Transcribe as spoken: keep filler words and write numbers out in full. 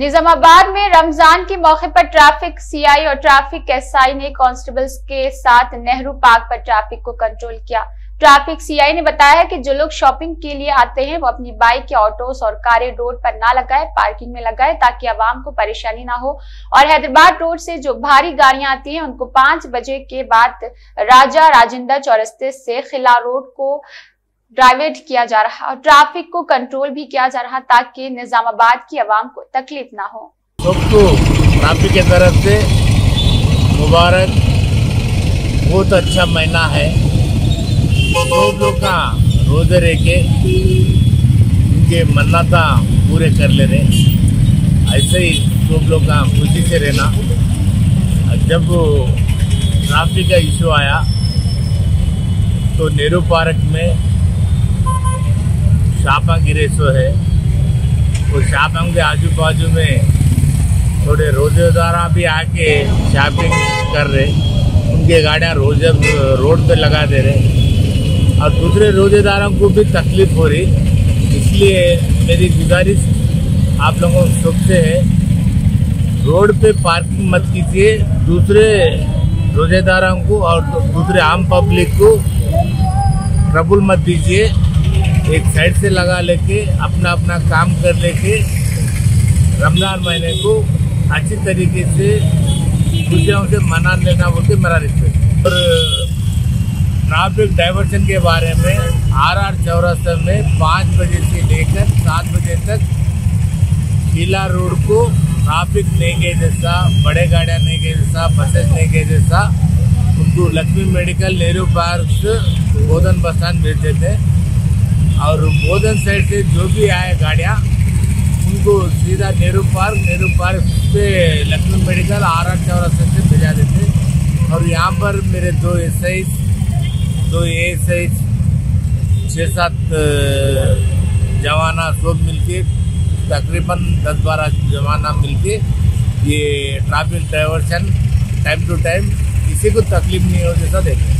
निजामाबाद में रमजान के मौके पर ट्रैफिक सीआई और ट्रैफिक एसआई ने कांस्टेबल्स के साथ नेहरू पार्क पर ट्रैफिक को कंट्रोल किया। ट्रैफिक सीआई ने बताया कि जो लोग शॉपिंग के लिए आते हैं वो अपनी बाइक या ऑटोस और कारें रोड पर ना लगाए, पार्किंग में लगाए ताकि आवाम को परेशानी ना हो। और हैदराबाद रोड से जो भारी गाड़ियां आती हैं उनको पांच बजे के बाद राजा राजेंद्र चौरस्ते से खिला रोड को डाइवर्ट किया जा रहा और ट्रैफिक को कंट्रोल भी किया जा रहा ताकि निजामाबाद की आवाम को तकलीफ ना हो। सबको ट्रैफिक की तरफ से मुबारक, बहुत अच्छा महीना है, सब लोग का रोजे रह के उनके मन्नता पूरे कर ले रहे, ऐसे ही सब लोग का खुशी से रहना। जब ट्रैफिक का इशू आया तो नेहरू पार्क में शापा गिरेसो है, वो शापांग के आजू बाजू में थोड़े रोजेदार भी आके शॉपिंग कर रहे, उनके गाड़ियाँ रोज रोड पे लगा दे रहे और दूसरे रोजेदारों को भी तकलीफ हो रही। इसलिए मेरी गुजारिश आप लोगों सबसे है, रोड पे पार्किंग मत कीजिए, दूसरे रोजेदारों को और दूसरे आम पब्लिक को ट्रबल मत दीजिए। एक साइड से लगा लेके अपना अपना काम कर लेके रमजान महीने को अच्छी तरीके से खुशियों से मना लेना बोल के मेरा रिक्वेस्ट। और ट्रैफिक डाइवर्शन के बारे में आर आर चौरास्ते में पाँच बजे से लेकर सात बजे तक खिला रोड को ट्रैफिक नहीं गए जैसा, बड़े गाड़ियाँ नहीं गए जैसा, बसेस नहीं गए जैसा, उनको लक्ष्मी मेडिकल, नेहरू पार्क, गोधन बस्तान भेजते थे और गोधन साइड से जो भी आए गाड़ियाँ उनको सीधा नेहरू पार्क, नेहरू पार्क पे लखनऊ मेडिकल, आरा चौरासे से भेजा देते। और यहाँ पर मेरे दो एस आई, दो एस आई, छः सात जवाना सब मिलके तकरीबन दस बारह जवाना मिलके ये traffic diversion time to time किसी को तकलीफ नहीं हो जैसा देखें।